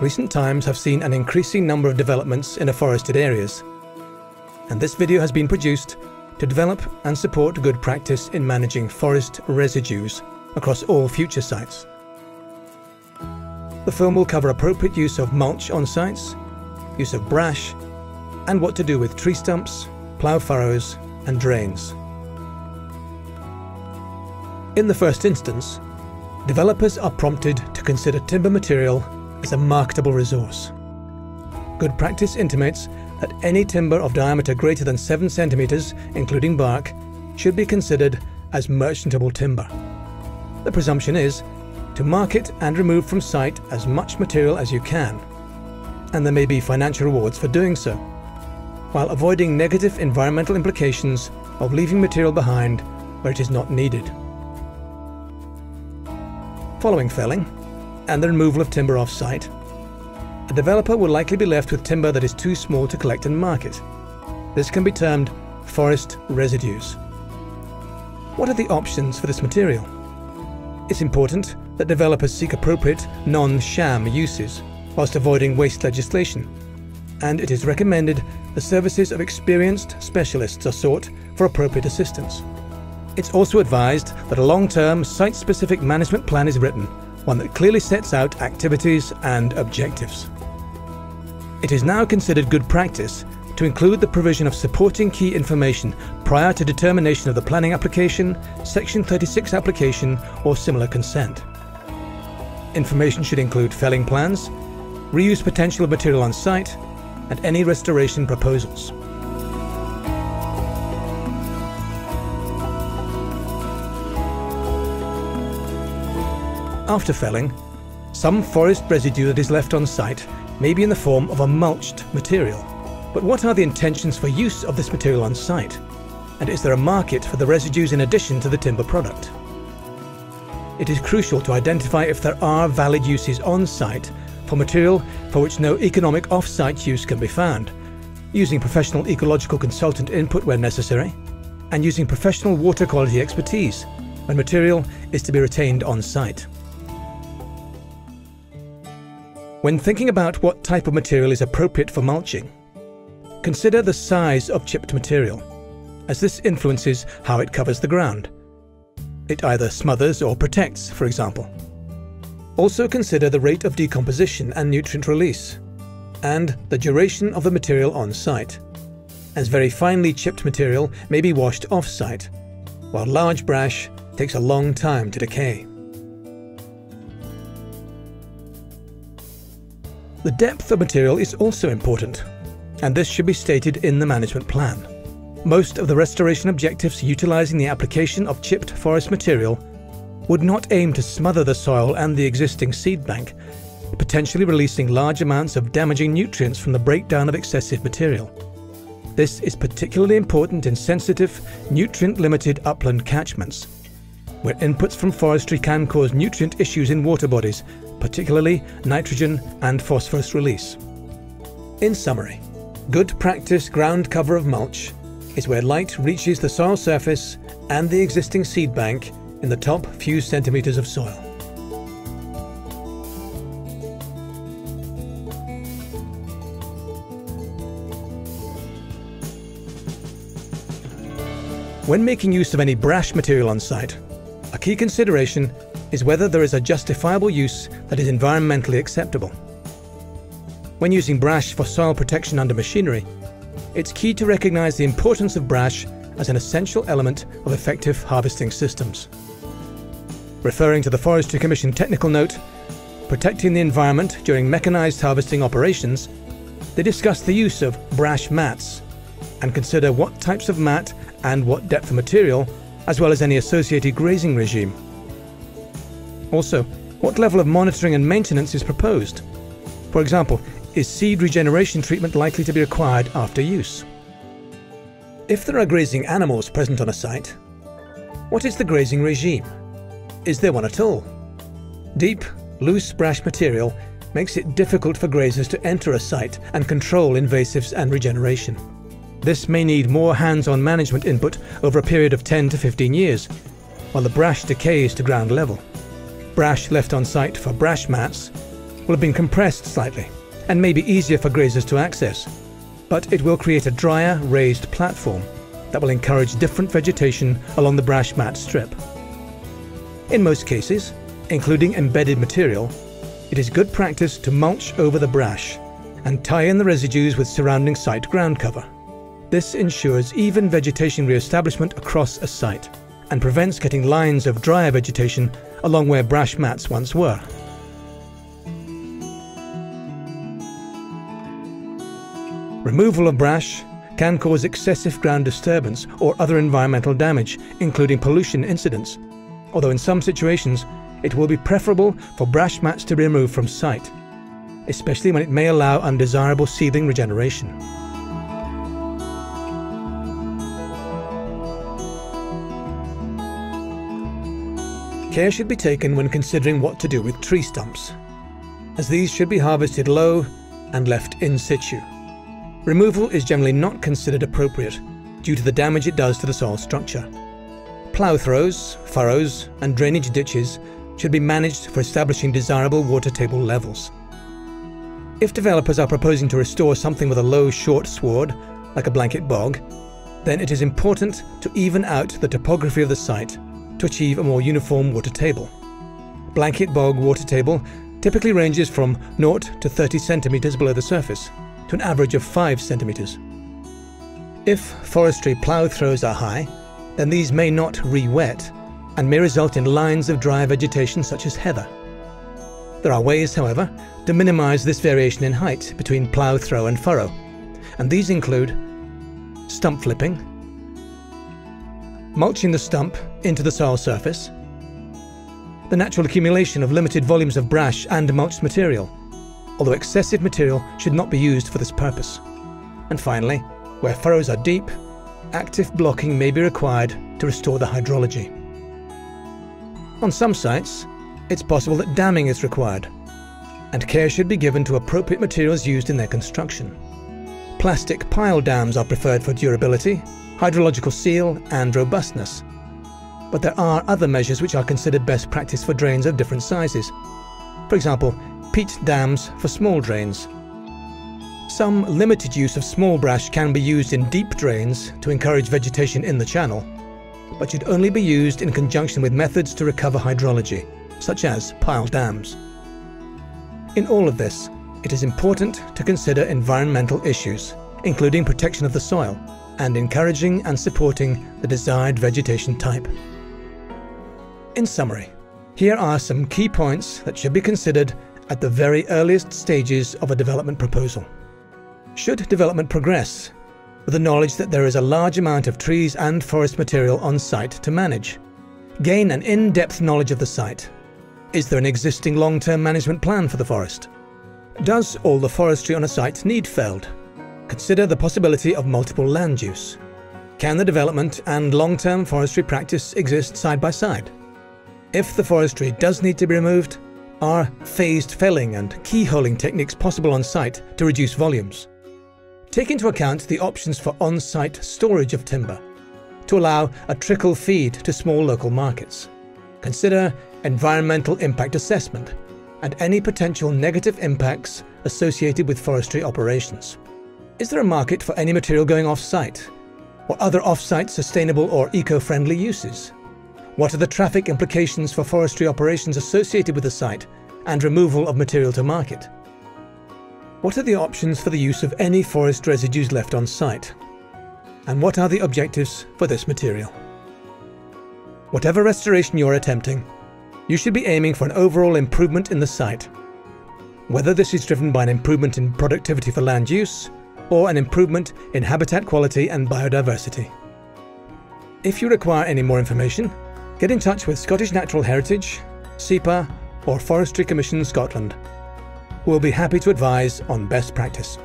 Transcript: Recent times have seen an increasing number of developments in afforested areas, and this video has been produced to develop and support good practice in managing forest residues across all future sites. The film will cover appropriate use of mulch on sites, use of brash, and what to do with tree stumps, plough furrows, and drains. In the first instance, developers are prompted to consider timber material as a marketable resource. Good practice intimates that any timber of diameter greater than 7 centimetres, including bark, should be considered as merchantable timber. The presumption is to market and remove from site as much material as you can, and there may be financial rewards for doing so, while avoiding negative environmental implications of leaving material behind where it is not needed. Following felling and the removal of timber off-site, a developer will likely be left with timber that is too small to collect and market. This can be termed forest residues. What are the options for this material? It's important that developers seek appropriate non-sham uses whilst avoiding waste legislation, and it is recommended the services of experienced specialists are sought for appropriate assistance. It's also advised that a long-term, site-specific management plan is written, one that clearly sets out activities and objectives. It is now considered good practice to include the provision of supporting key information prior to determination of the planning application, Section 36 application, or similar consent. Information should include felling plans, reuse potential of material on site, and any restoration proposals. After felling, some forest residue that is left on site may be in the form of a mulched material. But what are the intentions for use of this material on site? And is there a market for the residues in addition to the timber product? It is crucial to identify if there are valid uses on site for material for which no economic off-site use can be found, using professional ecological consultant input where necessary, and using professional water quality expertise when material is to be retained on site. When thinking about what type of material is appropriate for mulching, consider the size of chipped material, as this influences how it covers the ground. It either smothers or protects, for example. Also consider the rate of decomposition and nutrient release, and the duration of the material on site, as very finely chipped material may be washed off-site, while large brash takes a long time to decay. The depth of material is also important, and this should be stated in the management plan. Most of the restoration objectives utilising the application of chipped forest material would not aim to smother the soil and the existing seed bank, potentially releasing large amounts of damaging nutrients from the breakdown of excessive material. This is particularly important in sensitive, nutrient-limited upland catchments, where inputs from forestry can cause nutrient issues in water bodies, particularly nitrogen and phosphorus release. In summary, good practice ground cover of mulch is where light reaches the soil surface and the existing seed bank in the top few centimetres of soil. When making use of any brash material on site, a key consideration is whether there is a justifiable use that is environmentally acceptable. When using brash for soil protection under machinery, it's key to recognise the importance of brash as an essential element of effective harvesting systems. Referring to the Forestry Commission technical note, Protecting the Environment During Mechanised Harvesting Operations, they discuss the use of brash mats and consider what types of mat and what depth of material, as well as any associated grazing regime. Also, what level of monitoring and maintenance is proposed? For example, is seed regeneration treatment likely to be required after use? If there are grazing animals present on a site, what is the grazing regime? Is there one at all? Deep, loose brash material makes it difficult for grazers to enter a site and control invasives and regeneration. This may need more hands-on management input over a period of 10 to 15 years, while the brash decays to ground level. Brash left on site for brash mats will have been compressed slightly and may be easier for grazers to access, but it will create a drier, raised platform that will encourage different vegetation along the brash mat strip. In most cases, including embedded material, it is good practice to mulch over the brash and tie in the residues with surrounding site ground cover. This ensures even vegetation re-establishment across a site and prevents getting lines of drier vegetation along where brash mats once were. Removal of brash can cause excessive ground disturbance or other environmental damage, including pollution incidents, although in some situations it will be preferable for brash mats to be removed from site, especially when it may allow undesirable seedling regeneration. Care should be taken when considering what to do with tree stumps, as these should be harvested low and left in situ. Removal is generally not considered appropriate due to the damage it does to the soil structure. Plough throws, furrows, and drainage ditches should be managed for establishing desirable water table levels. If developers are proposing to restore something with a low, short sward, like a blanket bog, then it is important to even out the topography of the site to achieve a more uniform water table. Blanket bog water table typically ranges from 0 to 30 centimetres below the surface, to an average of 5 centimetres. If forestry plough throws are high, then these may not re-wet and may result in lines of dry vegetation such as heather. There are ways, however, to minimise this variation in height between plough throw and furrow, and these include stump flipping, mulching the stump into the soil surface, the natural accumulation of limited volumes of brash and mulched material, although excessive material should not be used for this purpose. And finally, where furrows are deep, active blocking may be required to restore the hydrology. On some sites, it's possible that damming is required, and care should be given to appropriate materials used in their construction. Plastic pile dams are preferred for durability, hydrological seal and robustness, but there are other measures which are considered best practice for drains of different sizes. For example, peat dams for small drains. Some limited use of small brash can be used in deep drains to encourage vegetation in the channel, but should only be used in conjunction with methods to recover hydrology, such as pile dams. In all of this, it is important to consider environmental issues, including protection of the soil, and encouraging and supporting the desired vegetation type. In summary, here are some key points that should be considered at the very earliest stages of a development proposal. Should development progress, with the knowledge that there is a large amount of trees and forest material on site to manage? Gain an in-depth knowledge of the site. Is there an existing long-term management plan for the forest? Does all the forestry on a site need felled? Consider the possibility of multiple land use. Can the development and long-term forestry practice exist side by side? If the forestry does need to be removed, are phased felling and keyholing techniques possible on site to reduce volumes? Take into account the options for on-site storage of timber to allow a trickle feed to small local markets. Consider environmental impact assessment and any potential negative impacts associated with forestry operations. Is there a market for any material going off-site or other off-site sustainable or eco-friendly uses? What are the traffic implications for forestry operations associated with the site and removal of material to market? What are the options for the use of any forest residues left on site? And what are the objectives for this material? Whatever restoration you're attempting, you should be aiming for an overall improvement in the site, whether this is driven by an improvement in productivity for land use or an improvement in habitat quality and biodiversity. If you require any more information, get in touch with Scottish Natural Heritage, SEPA or Forestry Commission Scotland, who will be happy to advise on best practice.